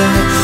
answer.